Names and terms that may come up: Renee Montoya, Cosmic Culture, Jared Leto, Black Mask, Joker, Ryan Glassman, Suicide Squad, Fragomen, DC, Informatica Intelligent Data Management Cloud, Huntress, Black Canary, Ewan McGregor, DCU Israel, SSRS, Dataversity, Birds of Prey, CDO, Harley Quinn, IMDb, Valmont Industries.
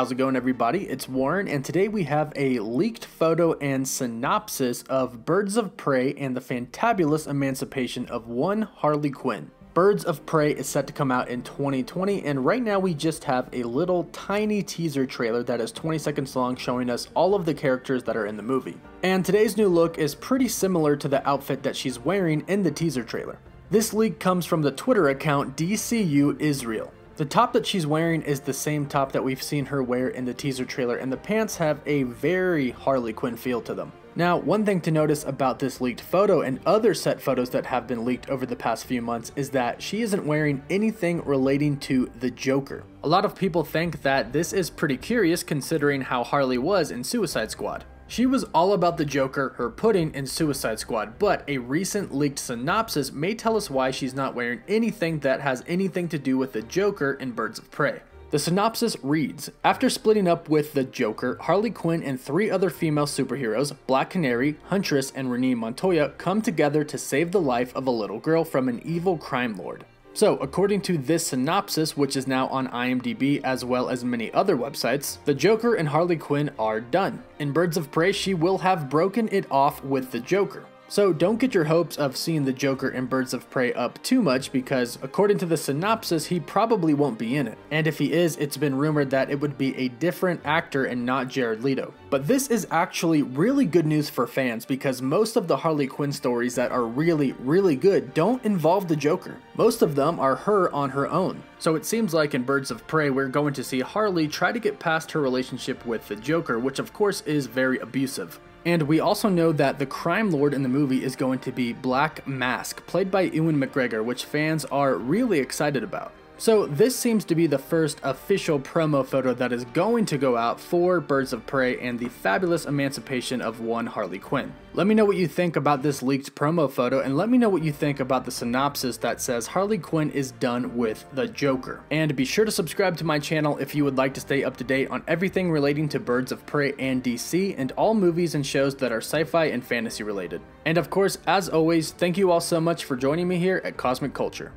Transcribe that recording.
How's it going, everybody? It's Warren, and today we have a leaked photo and synopsis of Birds of Prey and the Fantabulous Emancipation of One Harley Quinn. Birds of Prey is set to come out in 2020, and right now we just have a little tiny teaser trailer that is 20 seconds long showing us all of the characters that are in the movie. And today's new look is pretty similar to the outfit that she's wearing in the teaser trailer. This leak comes from the Twitter account DCU Israel. The top that she's wearing is the same top that we've seen her wear in the teaser trailer, and the pants have a very Harley Quinn feel to them. Now, one thing to notice about this leaked photo and other set photos that have been leaked over the past few months is that she isn't wearing anything relating to the Joker. A lot of people think that this is pretty curious considering how Harley was in Suicide Squad. She was all about the Joker, her pudding, in Suicide Squad, but a recent leaked synopsis may tell us why she's not wearing anything that has anything to do with the Joker in Birds of Prey. The synopsis reads, after splitting up with the Joker, Harley Quinn and three other female superheroes, Black Canary, Huntress, and Renee Montoya, come together to save the life of a little girl from an evil crime lord. So, according to this synopsis, which is now on IMDb as well as many other websites, the Joker and Harley Quinn are done. In Birds of Prey, she will have broken it off with the Joker. So don't get your hopes of seeing the Joker in Birds of Prey up too much because, according to the synopsis, he probably won't be in it. And if he is, it's been rumored that it would be a different actor and not Jared Leto. But this is actually really good news for fans because most of the Harley Quinn stories that are really good don't involve the Joker. Most of them are her on her own. So it seems like in Birds of Prey, we're going to see Harley try to get past her relationship with the Joker, which of course is very abusive. And we also know that the crime lord in the movie is going to be Black Mask, played by Ewan McGregor, which fans are really excited about. So this seems to be the first official promo photo that is going to go out for Birds of Prey and the Fabulous Emancipation of One Harley Quinn. Let me know what you think about this leaked promo photo, and let me know what you think about the synopsis that says Harley Quinn is done with the Joker. And be sure to subscribe to my channel if you would like to stay up to date on everything relating to Birds of Prey and DC, and all movies and shows that are sci-fi and fantasy related. And of course, as always, thank you all so much for joining me here at Cosmic Culture.